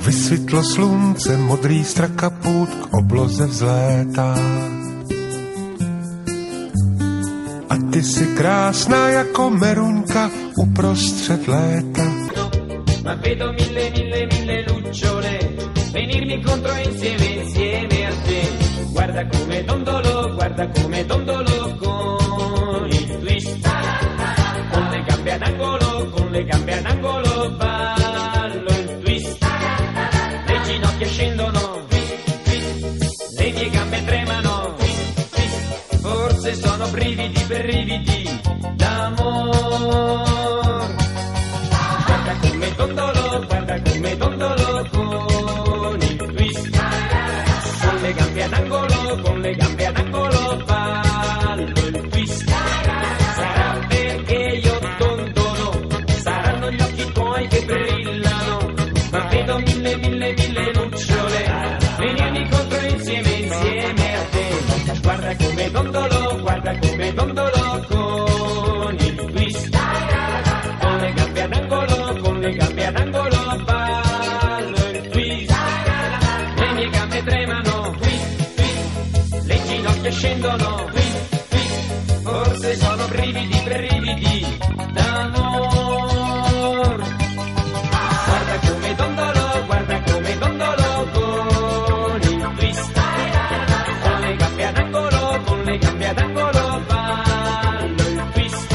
Vysvětlo slunce, modrý strakapůd k obloze vzlétá. A ty jsi krásná jako meruňka uprostřed léta. Ma vedo mille, mille, mille lucciole venirmi incontro insieme, insieme a te. Guarda come dondolo con il twist. Con le gambe ad angolo ballo il twist. Le ginocchia scendono, twist, twist. Le mie gambe tremano, twist, twist. Forse sono brividi per brividi d'amor. Guarda come dondolo con il twist. Con le gambe ad angolo, con le gambe ad angolo ballo il twist. Sarà perché io dondolo, saranno gli occhi tuoi che brillano, ma vedo mille, mille, mille lucciole, venirmi incontro insieme, insieme a te. Guarda come dondolo con il twist. Con le gambe ad angolo ballo il twist. Le mie gambe tremano, twist, twist. Le ginocchia scendono, twist, twist. Forse sono brividi, brividi d'amor. Guarda come dondolo con il twist. Con le gambe ad angolo, con le gambe ad angolo ballo il twist.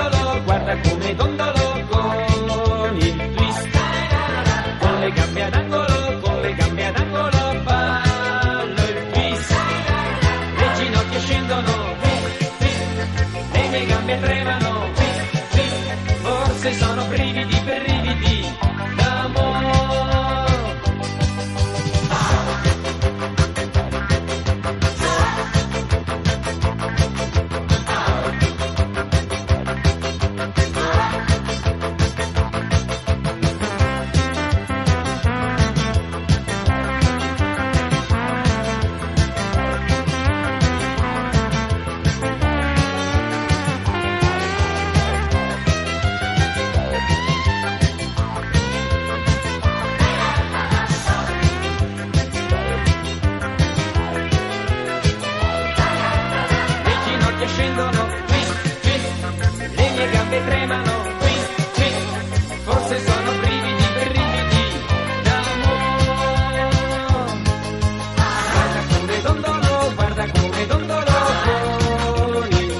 Dondolo con il twist. Con le gambe ad angolo ballo il twist.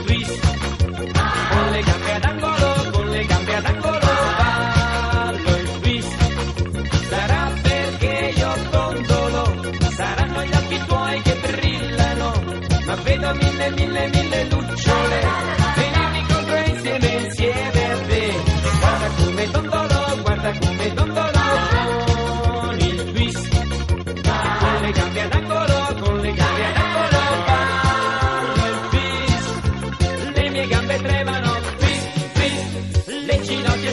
Le ginocchia scendono, twist, twist. Le mie gambe tremano, twist,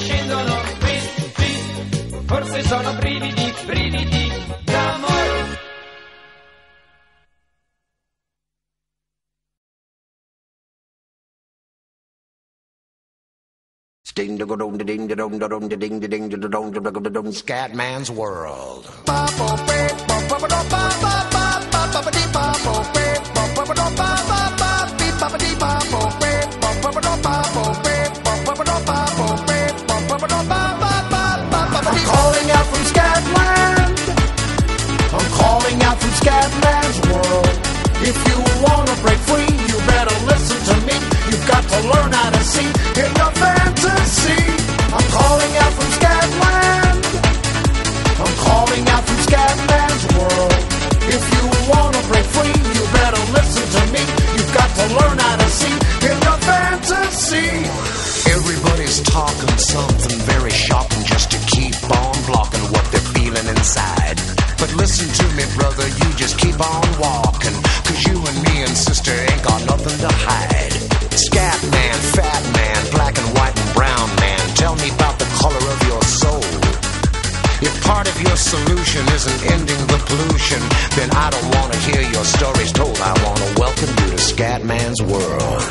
twist. Forse sono brividi per brividi d'amore. Scatman's world. I'm calling out from Scatman. I'm calling out from Scatman's world. If you wanna break free, you better listen to me. You've got to learn how to see in your fantasy. I'm calling out from Scatman. I'm calling out from Scatman's world. If you wanna break free, you better listen to me. You've got to learn how to see in your fantasy. Everybody's talking something very shocking just to keep on blocking what they're feeling inside. But listen to me, brother, you just keep on walking, cause you and me and sister ain't got nothing to hide. Scat man, fat man, black and white and brown man, tell me about the color of your soul. If part of your solution isn't ending the pollution, then I don't want to hear your stories told. I want to welcome you to Scatman's world.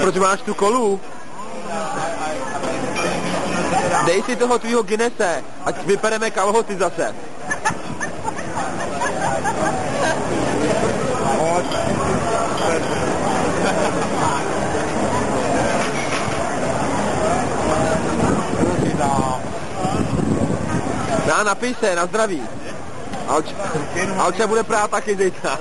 Proč máš tu kolu? Dej si toho tvýho Guinnesse, ať vypereme kalhoty zase. Já napij se, na zdraví. Alče bude prát taky zítra.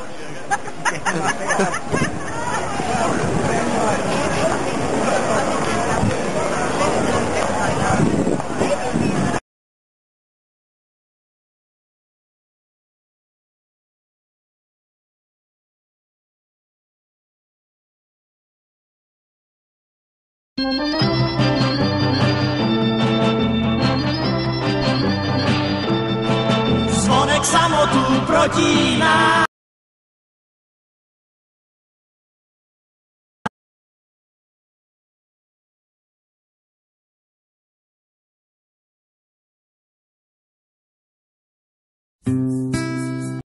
Zvonek samotu protíná.